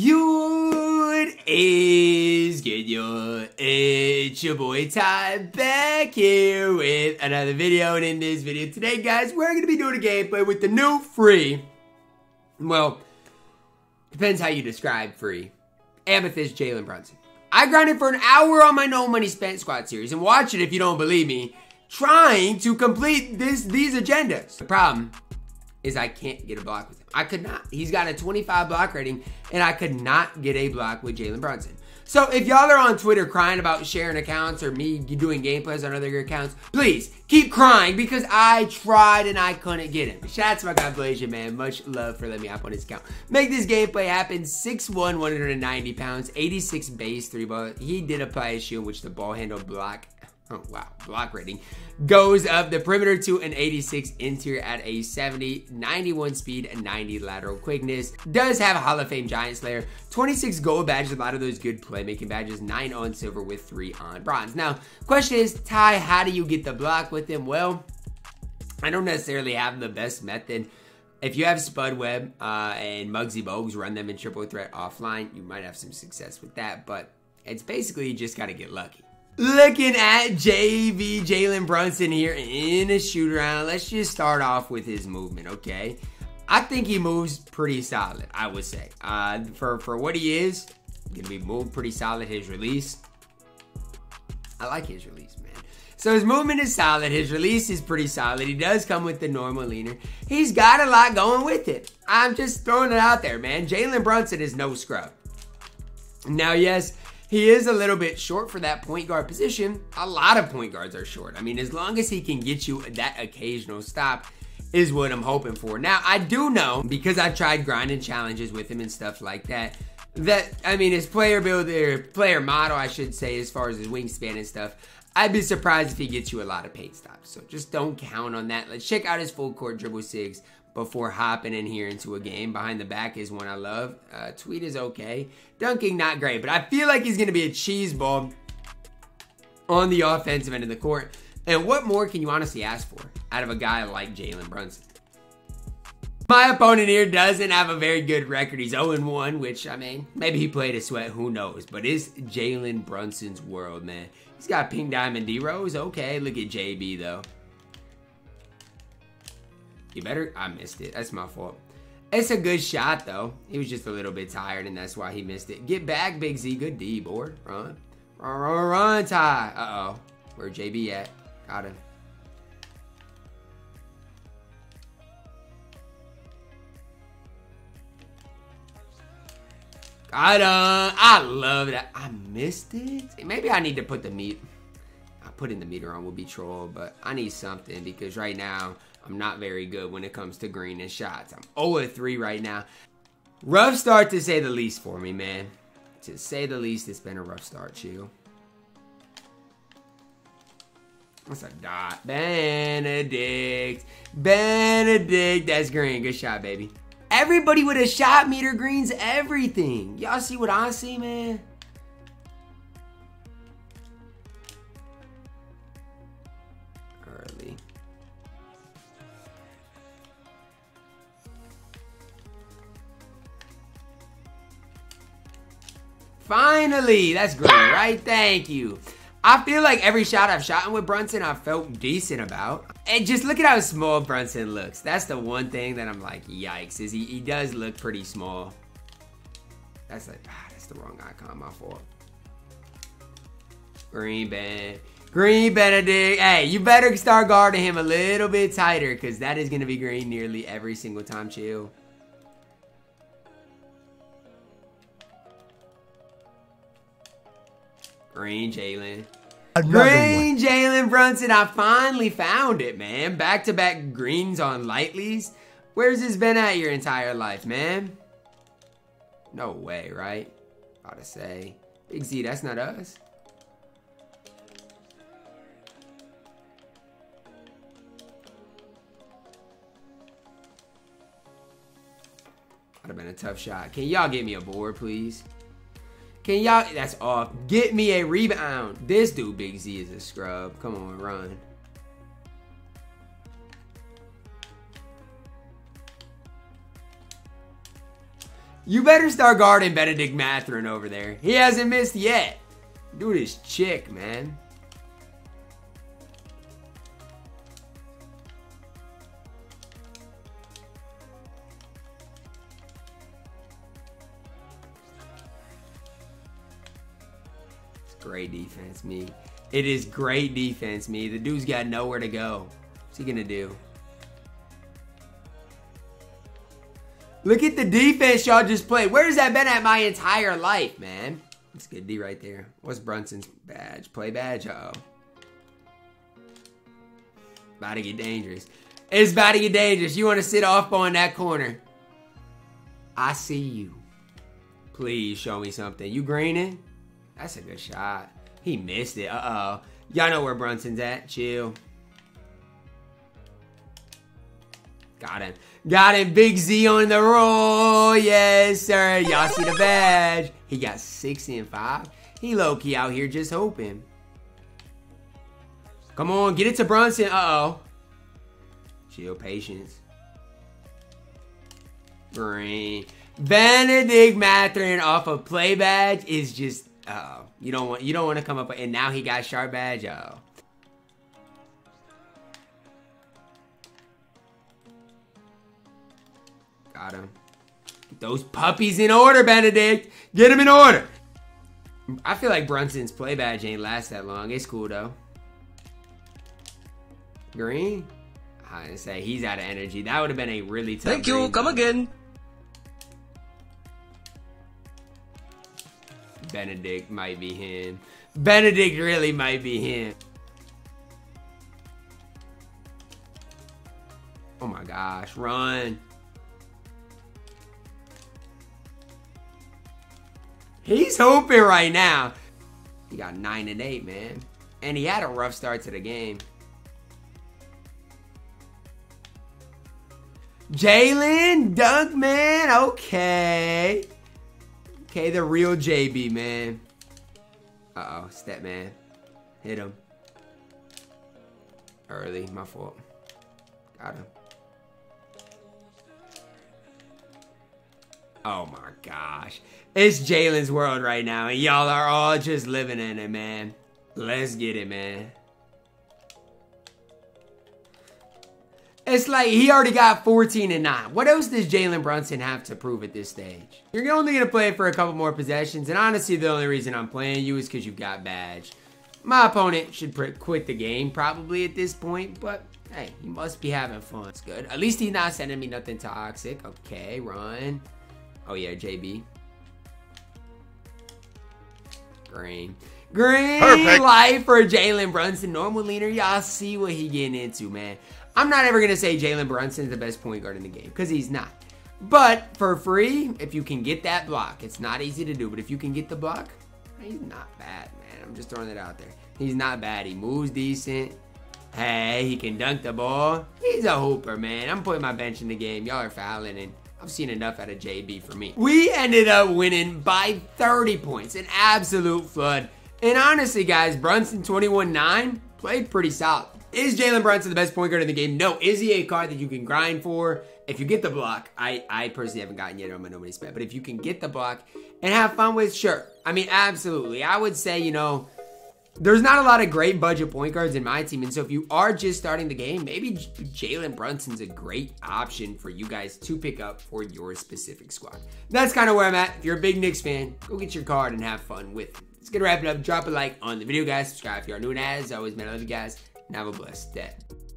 It is good, it's your boy Ty back here with another video, and in this video today, guys, we're going to be doing a gameplay with the new free, well, depends how you describe free, Amethyst Jalen Brunson. I grinded for an hour on my No Money Spent Squad series, and watch it if you don't believe me, trying to complete these agendas. The problem is I can't get a block with him. I could not. He's got a 25 block rating, and I could not get a block with Jalen Brunson. So if y'all are on Twitter crying about sharing accounts or me doing gameplays on other accounts, please keep crying because I tried and I couldn't get him. Shout out to my compilation, man. Much love for letting me hop on his account. Make this gameplay happen. 6'1", 190 pounds, 86 base, 3 ball. He did apply a shield, which the ball handle block. Oh, wow. Block rating goes up the perimeter to an 86, interior at a 70, 91 speed, and 90 lateral quickness. Does have a Hall of Fame Giant Slayer, 26 gold badges, a lot of those good playmaking badges, 9 on silver with 3 on bronze. Now, question is, Ty, how do you get the block with him? Well, I don't necessarily have the best method. If you have Spud Webb and Muggsy Bogues, run them in triple threat offline. You might have some success with that, but it's basically you just got to get lucky. Looking at JV Jalen Brunson here in a shoot around, let's just start off with his movement, okay? I think he moves pretty solid, I would say. For what he is, gonna be moved pretty solid. His release, I like his release, man. So his movement is solid, his release is pretty solid. He does come with the normal leaner. He's got a lot going with it. I'm just throwing it out there, man. Jalen Brunson is no scrub. Now, yes, he is a little bit short for that point guard position. A lot of point guards are short. I mean, as long as he can get you that occasional stop is what I'm hoping for. Now, I do know, because I've tried grinding challenges with him and stuff like that, that, I mean, his player builder, player model, I should say, as far as his wingspan and stuff, I'd be surprised if he gets you a lot of paint stops. So just don't count on that. Let's check out his full court dribble six before hopping in here into a game. Behind the back is one I love. Tweet is okay. Dunking, not great, but I feel like he's going to be a cheese ball on the offensive end of the court. And what more can you honestly ask for out of a guy like Jalen Brunson? My opponent here doesn't have a very good record. He's 0-1, which, I mean, maybe he played a sweat, who knows. But it's Jalen Brunson's world, man. He's got Pink Diamond D-Rose. Okay, look at JB, though. You better, I missed it. That's my fault. It's a good shot, though. He was just a little bit tired, and that's why he missed it. Get back, Big Z. Good D, board. Run. Run, run, run, Ty. Uh-oh. Where JB at? Got him. Got him. I love that. I missed it. Maybe I need to put the meat. Putting the meter on will be troll, but I need something because right now I'm not very good when it comes to green and shots. I'm 0-3 right now. Rough start to say the least for me, man. To say the least, it's been a rough start, chill. What's a dot? Bennedict. Bennedict. That's green. Good shot, baby. Everybody with a shot meter greens everything. Y'all see what I see, man? Finally, that's great, right? Thank you. I feel like every shot I've shot with Brunson, I felt decent about. And just look at how small Brunson looks. That's the one thing that I'm like, yikes, is he does look pretty small. That's like, that's the wrong icon, my fault. Green band. Green Bennedict. Hey, you better start guarding him a little bit tighter because that is going to be green nearly every single time, chill. Green Jalen. Green Jalen Brunson. I finally found it, man. Back-to-back greens on lightlies. Where's this been at your entire life, man? No way, right? About to say. Big Z, that's not us. That'd have been a tough shot. Can y'all get me a board, please? Can y'all, that's off. Get me a rebound. This dude, Big Z, is a scrub. Come on, run. You better start guarding Bennedict Mathurin over there. He hasn't missed yet. Dude is chick, man. It's great defense, me. It is great defense, me. The dude's got nowhere to go. What's he gonna do? Look at the defense y'all just played. Where's that been at my entire life, man? That's a good D right there. What's Brunson's badge? Play badge? Uh-oh. About to get dangerous. It's about to get dangerous. You want to sit off on that corner. I see you. Please show me something. You greening? That's a good shot. He missed it. Uh-oh. Y'all know where Brunson's at. Chill. Got him. Got him. Big Z on the roll. Yes, sir. Y'all see the badge. He got 6 and 5. He low-key out here just hoping. Come on. Get it to Brunson. Uh-oh. Chill. Patience. Green. Bennedict Mathurin off of play badge is just... Uh-oh. You don't want to come up... And now he got sharp badge. Uh-oh. Got him. Get those puppies in order, Bennedict. Get him in order. I feel like Brunson's play badge ain't last that long. It's cool, though. Green? I say he's out of energy. That would have been a really tough Thank green, you. Come though. Again. Bennedict might be him. Bennedict really might be him. Oh, my gosh. Run. He's hoping right now. He got 9 and 8, man. And he had a rough start to the game. Jalen Dunkman. Okay. Okay, the real JB, man. Uh-oh, step man. Hit him. Early, my fault. Got him. Oh my gosh. It's Jalen's world right now, and y'all are all just living in it, man. Let's get it, man. It's like he already got 14 and 9. What else does Jalen Brunson have to prove at this stage? You're only going to play for a couple more possessions, and honestly, the only reason I'm playing you is because you've got badge. My opponent should quit the game probably at this point, but hey, he must be having fun. It's good. At least he's not sending me nothing toxic. Okay, run. Oh, yeah, JB. Green. Green Perfect. Life for Jalen Brunson. Normal leaner. Y'all see what he getting into, man. I'm not ever going to say Jalen Brunson's the best point guard in the game because he's not. But for free, if you can get that block, it's not easy to do. But if you can get the block, he's not bad, man. I'm just throwing it out there. He's not bad. He moves decent. Hey, he can dunk the ball. He's a hooper, man. I'm putting my bench in the game. Y'all are fouling and... I've seen enough out of JB for me. We ended up winning by 30 points. An absolute flood. And honestly, guys, Brunson 21-9 played pretty solid. Is Jalen Brunson the best point guard in the game? No. Is he a card that you can grind for? If you get the block, I personally haven't gotten yet on my nobody's bet. But if you can get the block and have fun with, sure. I mean, absolutely. I would say, you know, there's not a lot of great budget point guards in my team. And so if you are just starting the game, maybe Jalen Brunson's a great option for you guys to pick up for your specific squad. That's kind of where I'm at. If you're a big Knicks fan, go get your card and have fun with it. It's gonna wrap it up. Drop a like on the video, guys. Subscribe if you are new. And as always, man, I love you guys. And have a blessed day.